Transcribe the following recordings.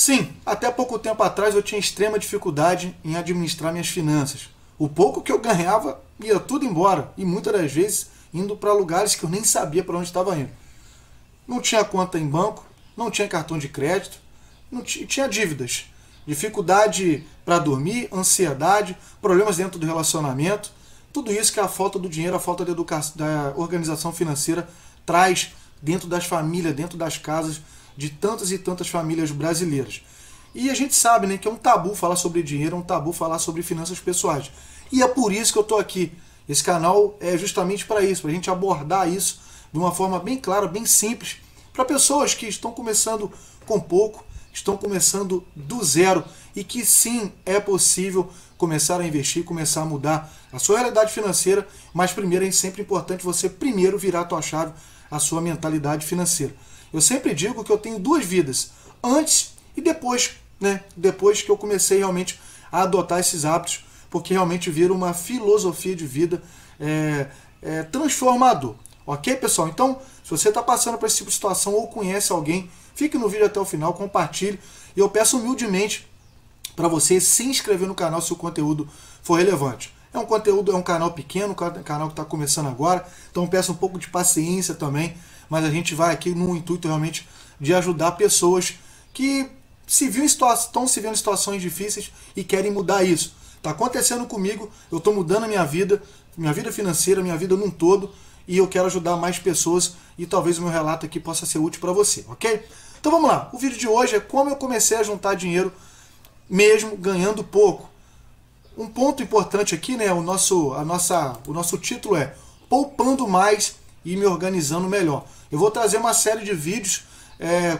Sim, até pouco tempo atrás eu tinha extrema dificuldade em administrar minhas finanças. O pouco que eu ganhava ia tudo embora, e muitas das vezes indo para lugares que eu nem sabia para onde estava indo. Não tinha conta em banco, não tinha cartão de crédito, não tinha dívidas. Dificuldade para dormir, ansiedade, problemas dentro do relacionamento, tudo isso que a falta do dinheiro, a falta de educação, da organização financeira traz dentro das famílias, dentro das casas de tantas e tantas famílias brasileiras. E a gente sabe, né, que é um tabu falar sobre dinheiro, é um tabu falar sobre finanças pessoais. E é por isso que eu estou aqui. Esse canal é justamente para isso, para a gente abordar isso de uma forma bem clara, bem simples, para pessoas que estão começando com pouco, estão começando do zero e que sim, é possível começar a investir, começar a mudar a sua realidade financeira, mas primeiro é sempre importante você primeiro virar a sua chave, a sua mentalidade financeira. Eu sempre digo que eu tenho duas vidas, antes e depois, né? Depois que eu comecei realmente a adotar esses hábitos, porque realmente vira uma filosofia de vida transformador. Ok, pessoal? Então, se você está passando por esse tipo de situação ou conhece alguém, fique no vídeo até o final, compartilhe. E eu peço humildemente para você se inscrever no canal se o conteúdo for relevante. É um conteúdo, é um canal pequeno, um canal que está começando agora, então peço um pouco de paciência também, mas a gente vai aqui no intuito realmente de ajudar pessoas que estão se vendo em situações difíceis e querem mudar isso. Está acontecendo comigo, eu estou mudando a minha vida financeira, minha vida num todo, e eu quero ajudar mais pessoas e talvez o meu relato aqui possa ser útil para você, ok? Então vamos lá, o vídeo de hoje é como eu comecei a juntar dinheiro mesmo ganhando pouco. Um ponto importante aqui, né, o nosso título é Poupando Mais e Me Organizando Melhor. Eu vou trazer uma série de vídeos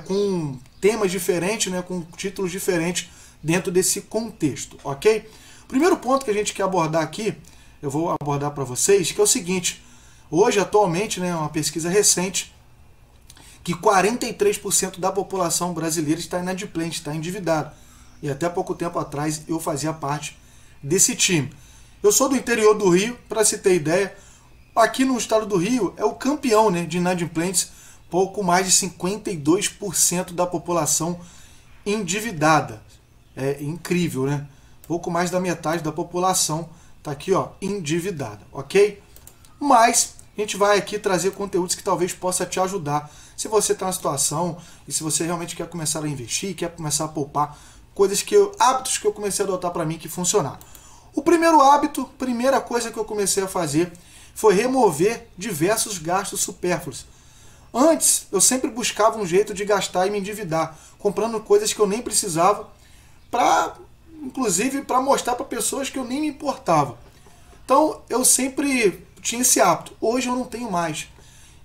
com temas diferentes, né, com títulos diferentes dentro desse contexto, ok? Primeiro ponto que a gente quer abordar aqui, eu vou abordar para vocês, que é o seguinte. Hoje, atualmente, né, uma pesquisa recente, que 43% da população brasileira está inadimplente, está endividada. E até pouco tempo atrás eu fazia parte desse time. Eu sou do interior do Rio, para se ter ideia, aqui no estado do Rio é o campeão, né, de inadimplentes, pouco mais de 52% da população endividada. É incrível, né? Pouco mais da metade da população está aqui, ó, endividada, ok? Mas a gente vai aqui trazer conteúdos que talvez possa te ajudar. Se você está na situação e se você realmente quer começar a investir, quer começar a poupar, coisas que hábitos que eu comecei a adotar para mim que funcionaram. O primeiro hábito, primeira coisa que eu comecei a fazer foi remover diversos gastos supérfluos. Antes eu sempre buscava um jeito de gastar e me endividar, comprando coisas que eu nem precisava, inclusive para mostrar para pessoas que eu nem me importava. Então eu sempre tinha esse hábito. Hoje eu não tenho mais.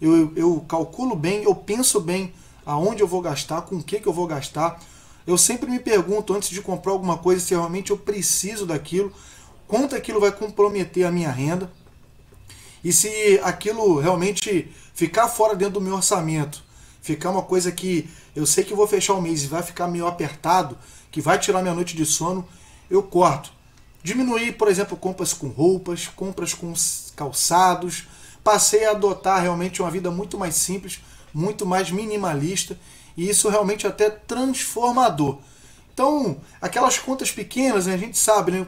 Eu calculo bem, eu penso bem aonde eu vou gastar, com o que eu vou gastar. Eu sempre me pergunto antes de comprar alguma coisa se realmente eu preciso daquilo, quanto aquilo vai comprometer a minha renda e se aquilo realmente ficar fora dentro do meu orçamento, ficar uma coisa que eu sei que vou fechar o mês e vai ficar meio apertado, que vai tirar minha noite de sono, eu corto. Diminuí, por exemplo, compras com roupas, compras com calçados. Passei a adotar realmente uma vida muito mais simples, muito mais minimalista. E isso realmente até transformador. Então, aquelas contas pequenas, né, a gente sabe, né,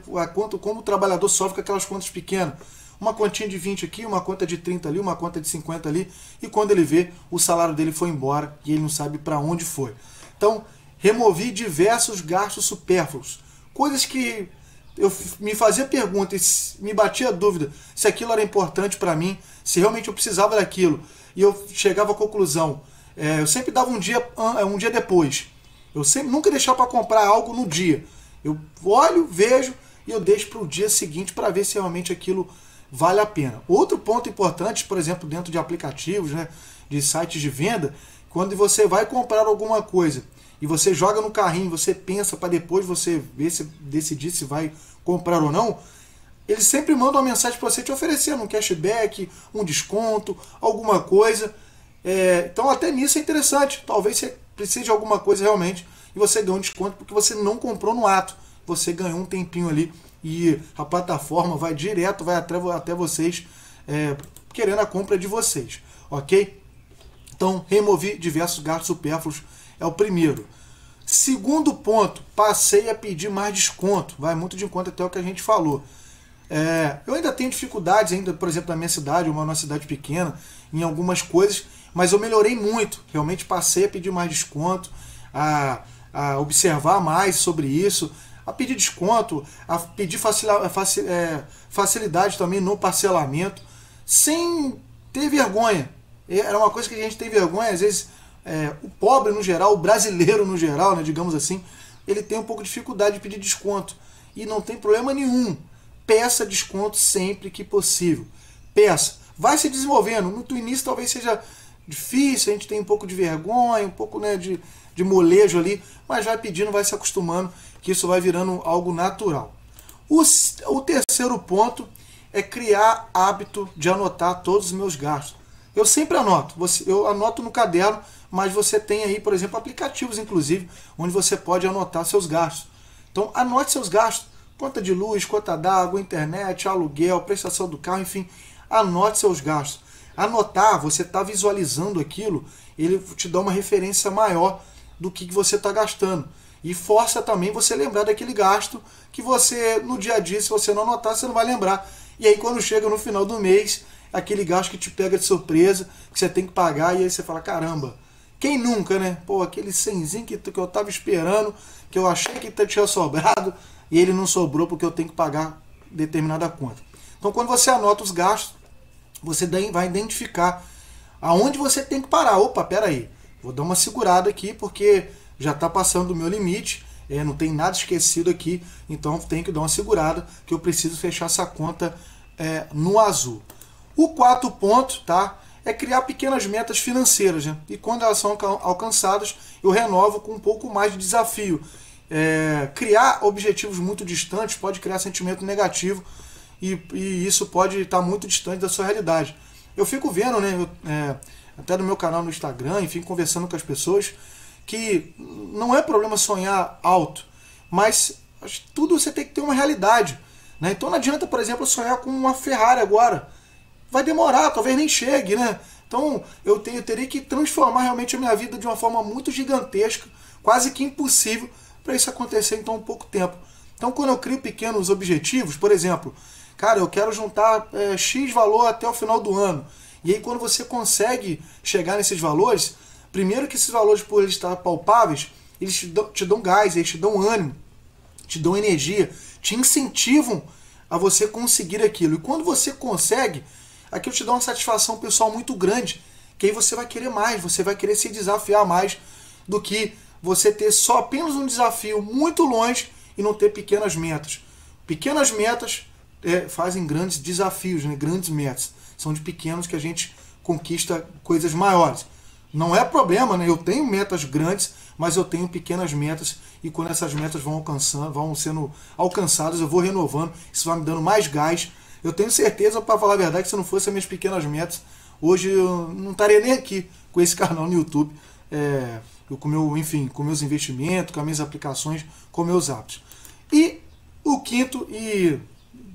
como o trabalhador sofre com aquelas contas pequenas. Uma continha de 20 aqui, uma conta de 30 ali, uma conta de 50 ali. E quando ele vê, o salário dele foi embora e ele não sabe para onde foi. Então, removi diversos gastos supérfluos. Coisas que eu me fazia perguntas, me batia a dúvida se aquilo era importante para mim, se realmente eu precisava daquilo. E eu chegava à conclusão, eu sempre dava um dia depois. Eu sempre, nunca deixava para comprar algo no dia. Eu olho, vejo e eu deixo para o dia seguinte para ver se realmente aquilo vale a pena. Outro ponto importante, por exemplo, dentro de aplicativos, né, de sites de venda, quando você vai comprar alguma coisa, e você joga no carrinho, você pensa para depois você ver se decidir se vai comprar ou não, ele sempre manda uma mensagem para você te oferecendo um cashback, um desconto, alguma coisa. Então até nisso é interessante. Talvez você precise de alguma coisa realmente e você ganha um desconto porque você não comprou no ato. Você ganhou um tempinho ali e a plataforma vai direto, vai até vocês querendo a compra de vocês. Ok? Então removi diversos gastos supérfluos. É o primeiro. Segundo ponto, passei a pedir mais desconto. Vai muito de encontro até o que a gente falou. Eu ainda tenho dificuldades, por exemplo, na minha cidade, uma cidade pequena, em algumas coisas, mas eu melhorei muito. Realmente passei a pedir mais desconto, a observar mais sobre isso, a pedir desconto, a pedir facilidade também no parcelamento, sem ter vergonha. Era uma coisa que a gente tem vergonha, às vezes, o pobre no geral, o brasileiro no geral, né, digamos assim, ele tem um pouco de dificuldade de pedir desconto. E não tem problema nenhum. Peça desconto sempre que possível. Peça. Vai se desenvolvendo. No início talvez seja difícil, a gente tem um pouco de vergonha, um pouco, né, de molejo ali, mas vai pedindo, vai se acostumando, que isso vai virando algo natural. O terceiro ponto é criar hábito de anotar todos os meus gastos. Eu sempre anoto, eu anoto no caderno, mas você tem aí, por exemplo, aplicativos, inclusive, onde você pode anotar seus gastos. Então, anote seus gastos, conta de luz, conta d'água, internet, aluguel, prestação do carro, enfim, anote seus gastos. Anotar, você está visualizando aquilo, ele te dá uma referência maior do que você está gastando. E força também você lembrar daquele gasto que você, no dia a dia, se você não anotar, você não vai lembrar. E aí quando chega no final do mês, aquele gasto que te pega de surpresa, que você tem que pagar, e aí você fala, caramba, quem nunca, né? Pô, aquele cenzinho que eu tava esperando, que eu achei que tinha sobrado, e ele não sobrou porque eu tenho que pagar determinada conta. Então quando você anota os gastos, você vai identificar aonde você tem que parar. Opa, peraí, vou dar uma segurada aqui porque já está passando do meu limite, não tem nada esquecido aqui, então tem que dar uma segurada que eu preciso fechar essa conta no azul. O quarto ponto, tá, é criar pequenas metas financeiras, né? E quando elas são alcançadas, eu renovo com um pouco mais de desafio. Criar objetivos muito distantes pode criar sentimento negativo e isso pode estar muito distante da sua realidade. Eu fico vendo, né, até no meu canal no Instagram, enfim, conversando com as pessoas, que não é problema sonhar alto, mas tudo você tem que ter uma realidade, né? Então não adianta, por exemplo, sonhar com uma Ferrari agora. Vai demorar, talvez nem chegue, né? Então eu teria que transformar realmente a minha vida de uma forma muito gigantesca, quase que impossível, para isso acontecer em tão pouco tempo. Então quando eu crio pequenos objetivos, por exemplo, cara, eu quero juntar X valor até o final do ano. E aí quando você consegue chegar nesses valores, primeiro que esses valores, por eles estar palpáveis, eles te dão gás, eles te dão ânimo, te dão energia, te incentivam a você conseguir aquilo. E quando você consegue, aquilo te dá uma satisfação pessoal muito grande, que aí você vai querer mais, você vai querer se desafiar mais do que você ter só apenas um desafio muito longe e não ter pequenas metas. Pequenas metas fazem grandes desafios, né? Grandes metas. São de pequenos que a gente conquista coisas maiores. Não é problema, né? Eu tenho metas grandes, mas eu tenho pequenas metas e quando essas metas vão sendo alcançadas, eu vou renovando, isso vai me dando mais gás. Eu tenho certeza, para falar a verdade, que se não fosse as minhas pequenas metas, hoje eu não estaria nem aqui com esse canal no YouTube, com meus investimentos, com as minhas aplicações, com meus hábitos. E o quinto e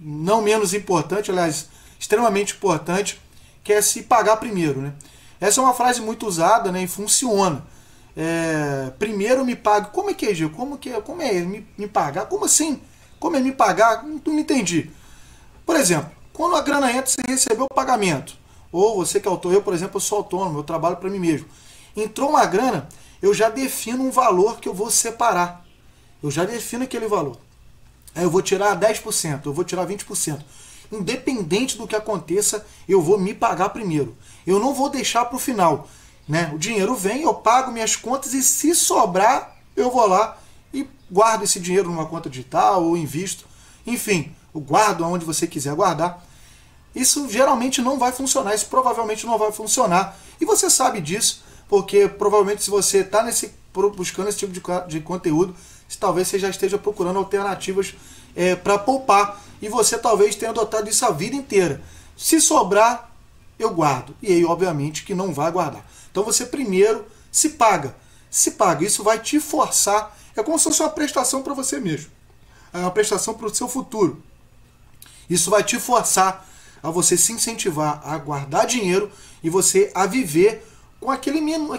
não menos importante, aliás, extremamente importante, que é se pagar primeiro, né? Essa é uma frase muito usada, né, e funciona. Primeiro me pague. Como é que é, Gil? Como é me pagar? Como assim? Como é me pagar? Não entendi. Por exemplo, quando a grana entra, você recebeu o pagamento. Ou você que é autônomo, eu, por exemplo, eu sou autônomo, eu trabalho para mim mesmo. Entrou uma grana, eu já defino um valor que eu vou separar. Eu já defino aquele valor. Aí eu vou tirar 10%, eu vou tirar 20%. Independente do que aconteça, eu vou me pagar primeiro. Eu não vou deixar para o final, né? O dinheiro vem, eu pago minhas contas e se sobrar, eu vou lá e guardo esse dinheiro numa conta digital ou invisto. Enfim, o guardo aonde você quiser guardar. Isso geralmente não vai funcionar, isso provavelmente não vai funcionar. E você sabe disso, porque provavelmente se você está buscando esse tipo de conteúdo, talvez você já esteja procurando alternativas para poupar. E você talvez tenha adotado isso a vida inteira. Se sobrar, eu guardo. E aí, obviamente, que não vai guardar. Então você primeiro se paga. Se paga. Isso vai te forçar. É como se fosse uma prestação para você mesmo. É uma prestação para o seu futuro. Isso vai te forçar a você se incentivar a guardar dinheiro e você a viver com aquele menos,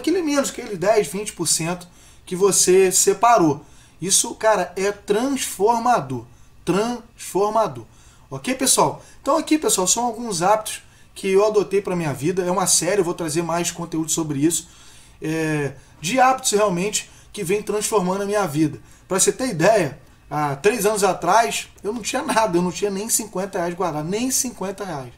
aquele 10, 20% que você separou. Isso, cara, é transformador. Transformador. Ok, pessoal? Então aqui, pessoal, são alguns hábitos que eu adotei para minha vida. É uma série, eu vou trazer mais conteúdo sobre isso. De hábitos, realmente, que vem transformando a minha vida. Para você ter ideia, há 3 anos atrás, eu não tinha nada. Eu não tinha nem 50 reais guardado. Nem 50 reais.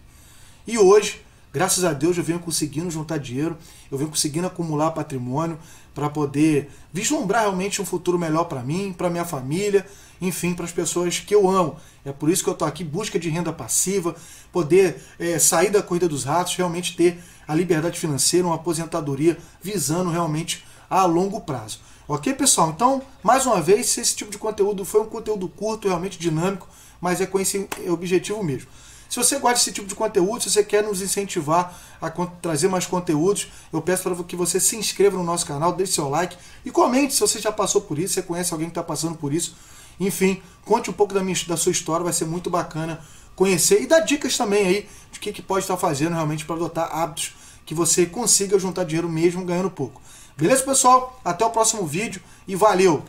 E hoje, graças a Deus, eu venho conseguindo juntar dinheiro, eu venho conseguindo acumular patrimônio para poder vislumbrar realmente um futuro melhor para mim, para minha família, enfim, para as pessoas que eu amo. É por isso que eu estou aqui, busca de renda passiva, poder sair da corrida dos ratos, realmente ter a liberdade financeira, uma aposentadoria visando realmente a longo prazo. Ok, pessoal? Então, mais uma vez, se esse tipo de conteúdo foi um conteúdo curto, realmente dinâmico, mas é com esse objetivo mesmo. Se você gosta desse tipo de conteúdo, se você quer nos incentivar a trazer mais conteúdos, eu peço para que você se inscreva no nosso canal, deixe seu like e comente se você já passou por isso, se você conhece alguém que está passando por isso. Enfim, conte um pouco da sua história, vai ser muito bacana conhecer e dar dicas também aí de que pode estar fazendo realmente para adotar hábitos que você consiga juntar dinheiro mesmo ganhando pouco. Beleza, pessoal? Até o próximo vídeo e valeu!